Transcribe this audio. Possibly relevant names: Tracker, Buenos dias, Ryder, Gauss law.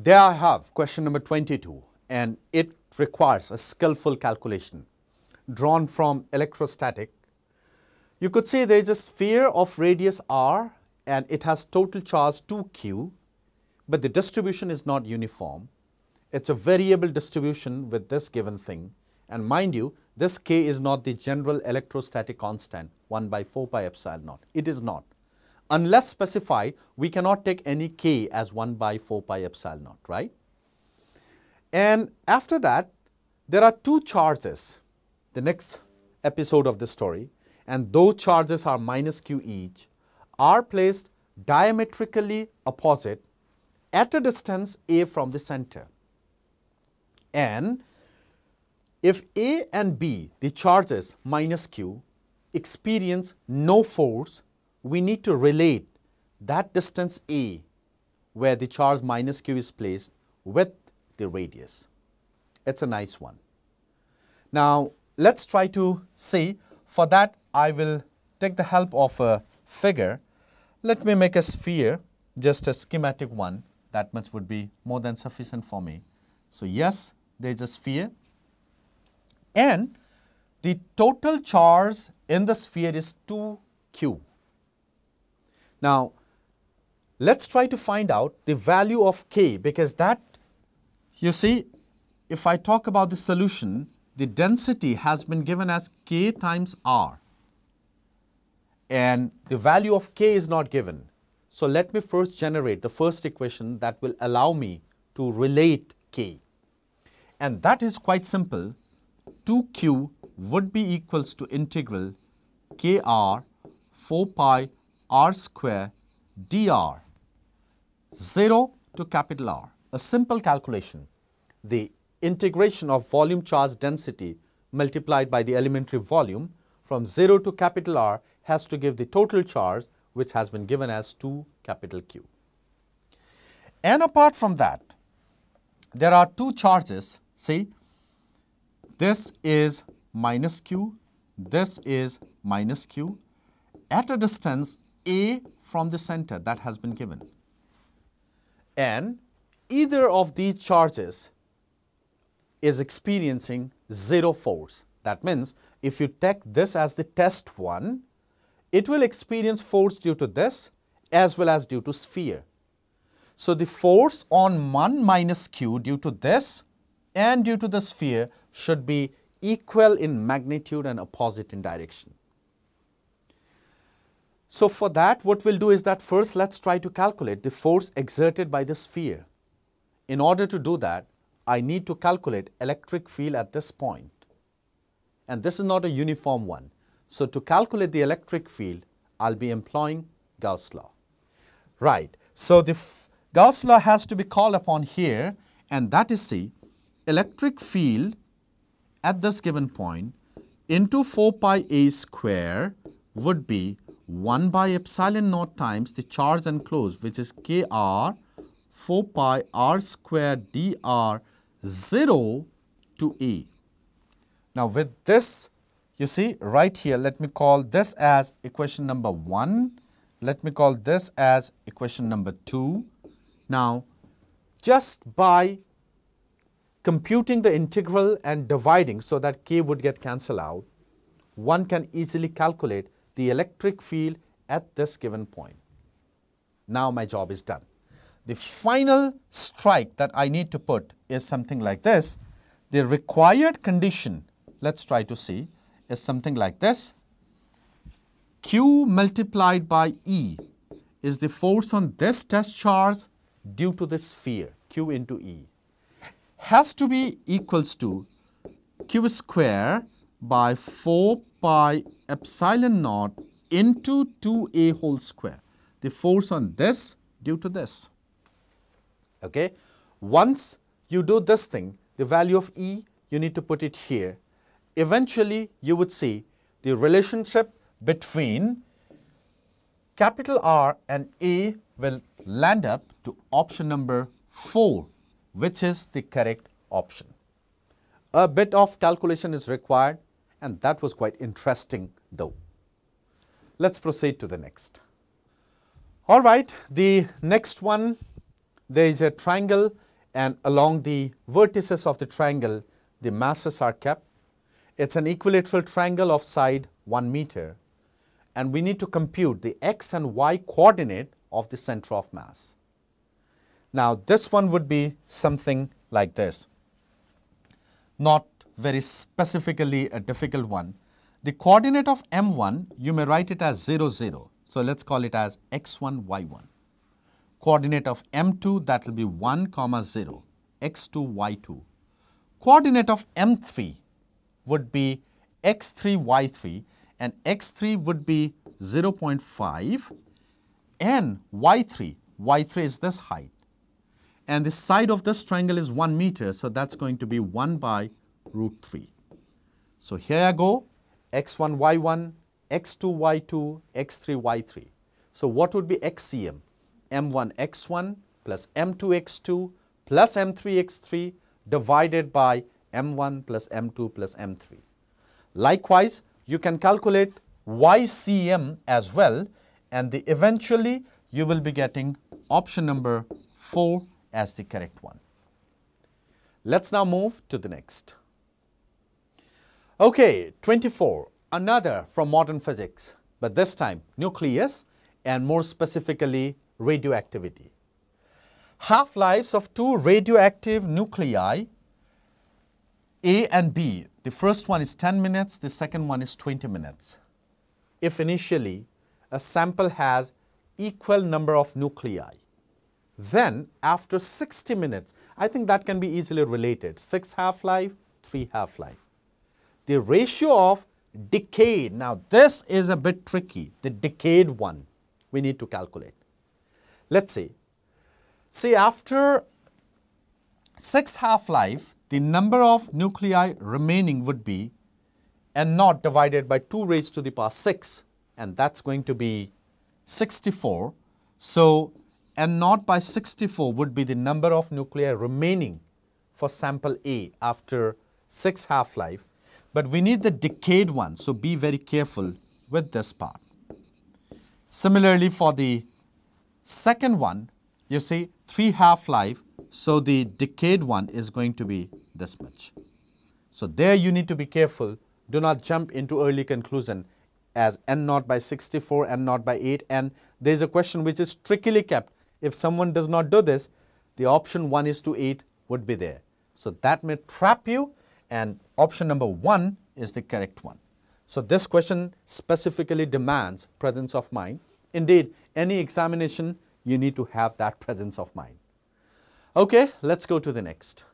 There I have question number 22, and it requires a skillful calculation drawn from electrostatic. You could say there is a sphere of radius r and it has total charge 2q, but the distribution is not uniform. It's a variable distribution with this given thing, and mind you, this k is not the general electrostatic constant 1/4 pi epsilon naught. It is not. Unless specified, we cannot take any k as 1/4 pi epsilon naught, right? And after that, there are two charges, the next episode of the story, and those charges are -q each, are placed diametrically opposite at a distance a from the center. And if a and b, the charges -q, experience no force, we need to relate that distance a, where the charge -q is placed, with the radius. It's a nice one. Now, let's try to see. For that, I will take the help of a figure. Let me make a sphere, just a schematic one. That much would be more than sufficient for me. So yes, there is a sphere. And the total charge in the sphere is 2q. Now, let's try to find out the value of k, because that, you see, if I talk about the solution, the density has been given as k times r, and the value of k is not given. So let me first generate the first equation that will allow me to relate k. And that is quite simple. 2q would be equals to integral kr 4 pi r square dr, 0 to capital R. A simple calculation. The integration of volume charge density multiplied by the elementary volume from 0 to capital R has to give the total charge, which has been given as 2Q. And apart from that, there are two charges. See, this is -q, this is -q, at a distance a from the center that has been given. And either of these charges is experiencing zero force. That means if you take this as the test one, it will experience force due to this as well as due to sphere. So the force on 1 -q due to this and due to the sphere should be equal in magnitude and opposite in direction. So for that, what we'll do is that first let's try to calculate the force exerted by the sphere. In order to do that, I need to calculate electric field at this point. And this is not a uniform one. So to calculate the electric field, I'll be employing Gauss law. Right. So the Gauss law has to be called upon here, and that is, see, electric field at this given point into 4 pi a square would be 1/epsilon naught times the charge enclosed, which is kr 4 pi r square dr, 0 to a. Now with this, you see right here, let me call this as equation number 1. Let me call this as equation number 2. Now just by computing the integral and dividing so that k would get cancelled out, one can easily calculate the electric field at this given point. Now my job is done. The final strike that I need to put is something like this. The required condition, let's try to see, is something like this. Q multiplied by E is the force on this test charge due to the sphere, Q into E, has to be equals to Q square by 4 pi epsilon naught into 2a whole square. The force on this due to this. Okay. Once you do this thing, the value of E, you need to put it here. Eventually, you would see the relationship between capital R and A will land up to option number 4, which is the correct option. A bit of calculation is required, and that was quite interesting though. Let's proceed to the next. All right, the next one, there is a triangle and along the vertices of the triangle, the masses are kept. It's an equilateral triangle of side 1 meter, and we need to compute the x and y coordinate of the center of mass. Now, this one would be something like this. Not very specifically a difficult one. The coordinate of m1, you may write it as 0, 0. So, let's call it as x1, y1. Coordinate of m2, that will be 1, comma 0, x2, y2. Coordinate of m3 would be x3, y3, and x3 would be 0.5, and y3 is this height. And the side of this triangle is 1 meter, so that's going to be 1 by root 3. So, here I go, x1, y1, x2, y2, x3, y3. So, what would be XCM? m1, x1 plus m2, x2 plus m3, x3 divided by m1 plus m2 plus m3. Likewise, you can calculate YCM as well, and eventually you will be getting option number 4 as the correct one. Let's now move to the next. Okay, 24, another from modern physics, but this time nucleus and more specifically radioactivity. Half-lives of two radioactive nuclei, A and B. The first one is 10 minutes, the second one is 20 minutes. If initially a sample has equal number of nuclei, then after 60 minutes, I think that can be easily related, 6 half-life, 3 half-life. The ratio of decade, now this is a bit tricky, the decade one, we need to calculate. Let's see. See, after 6 half-life, the number of nuclei remaining would be n naught divided by 2 raised to the power 6, and that's going to be 64. So, n naught by 64 would be the number of nuclei remaining for sample A after 6 half-life. But we need the decayed one, so be very careful with this part. Similarly, for the second one, you see 3 half-life, so the decayed one is going to be this much. So there you need to be careful, do not jump into early conclusion as n naught by 64, n naught by 8, and there is a question which is trickily kept. If someone does not do this, the option 1 is to 8 would be there. So that may trap you, and option number 1 is the correct one. So this question specifically demands presence of mind. Indeed, any examination, you need to have that presence of mind. Okay, let's go to the next.